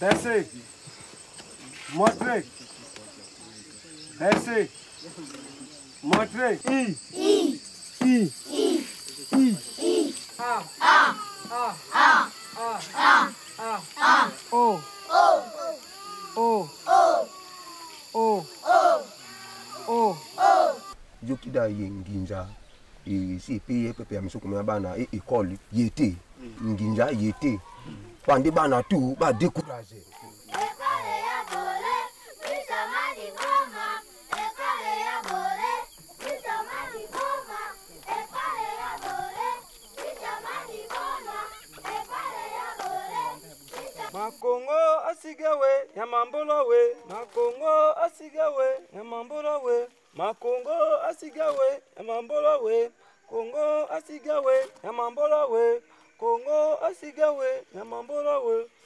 Baissez. Montrez. Baissez. Montrez. I. I. I. I. I. I. A. A. A. A. A. A. A. O. O. O. O. O. O. O. Yokida yenginja. Si paye pepe amisoko mabana e école yete nginja yete pande bana tout ba décourager école ya bolé bitamani mama école ya bolé bitamani mama école ya bolé bitamani mama école ya bolé Makongo asigawe ya mambolo we Makongo asigawe ya mambolo we Makongo asigawe emambola we Kongo asigawe emambola we Kongo asigawe emambola we.